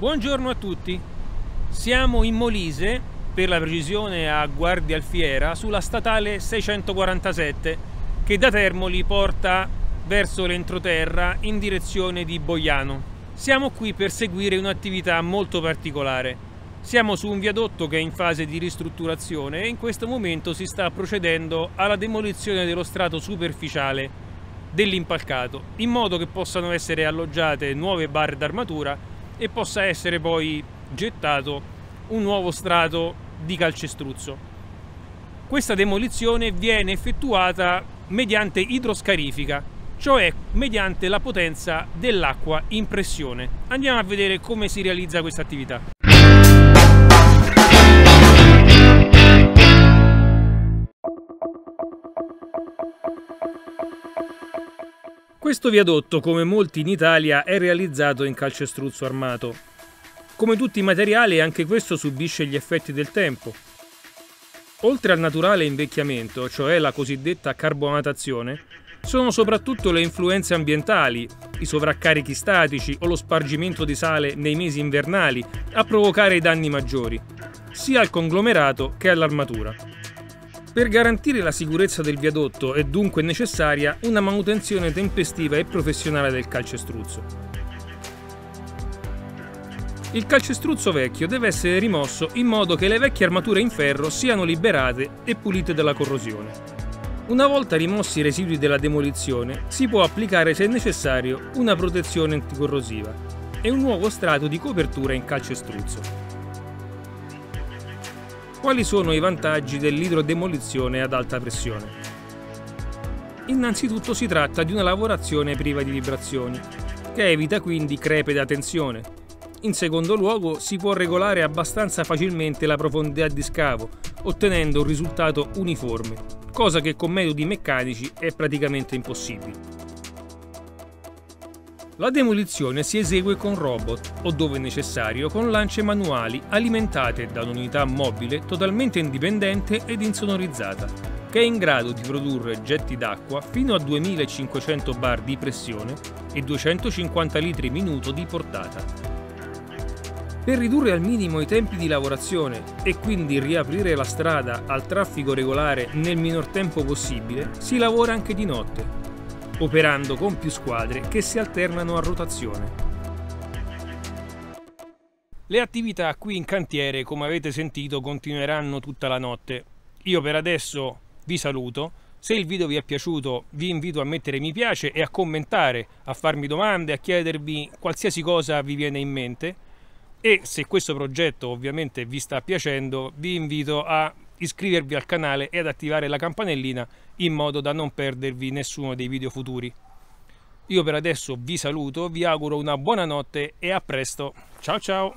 Buongiorno a tutti, siamo in Molise, per la precisione a Guardia Alfiera, sulla statale 647 che da Termoli porta verso l'entroterra in direzione di Boiano. Siamo qui per seguire un'attività molto particolare. Siamo su un viadotto che è in fase di ristrutturazione e in questo momento si sta procedendo alla demolizione dello strato superficiale dell'impalcato, in modo che possano essere alloggiate nuove barre d'armatura e possa essere poi gettato un nuovo strato di calcestruzzo. Questa demolizione viene effettuata mediante idroscarifica, cioè mediante la potenza dell'acqua in pressione. Andiamo a vedere come si realizza questa attività. Questo viadotto, come molti in Italia, è realizzato in calcestruzzo armato. Come tutti i materiali, anche questo subisce gli effetti del tempo. Oltre al naturale invecchiamento, cioè la cosiddetta carbonatazione, sono soprattutto le influenze ambientali, i sovraccarichi statici o lo spargimento di sale nei mesi invernali a provocare i danni maggiori, sia al conglomerato che all'armatura. Per garantire la sicurezza del viadotto è dunque necessaria una manutenzione tempestiva e professionale del calcestruzzo. Il calcestruzzo vecchio deve essere rimosso in modo che le vecchie armature in ferro siano liberate e pulite dalla corrosione. Una volta rimossi i residui della demolizione, si può applicare, se necessario, una protezione anticorrosiva e un nuovo strato di copertura in calcestruzzo. Quali sono i vantaggi dell'idrodemolizione ad alta pressione? Innanzitutto si tratta di una lavorazione priva di vibrazioni, che evita quindi crepe da tensione. In secondo luogo si può regolare abbastanza facilmente la profondità di scavo, ottenendo un risultato uniforme, cosa che con metodi meccanici è praticamente impossibile. La demolizione si esegue con robot o, dove necessario, con lance manuali alimentate da un'unità mobile totalmente indipendente ed insonorizzata, che è in grado di produrre getti d'acqua fino a 2500 bar di pressione e 250 litri minuto di portata. Per ridurre al minimo i tempi di lavorazione e quindi riaprire la strada al traffico regolare nel minor tempo possibile, si lavora anche di notte, operando con più squadre che si alternano a rotazione. Le attività qui in cantiere, come avete sentito, continueranno tutta la notte. Io per adesso vi saluto. Se il video vi è piaciuto, vi invito a mettere mi piace e a commentare, a farmi domande, a chiedervi qualsiasi cosa vi viene in mente. E se questo progetto ovviamente vi sta piacendo, vi invito a iscrivervi al canale e ad attivare la campanellina in modo da non perdervi nessuno dei video futuri. Io per adesso vi saluto, vi auguro una buona notte e a presto. Ciao ciao!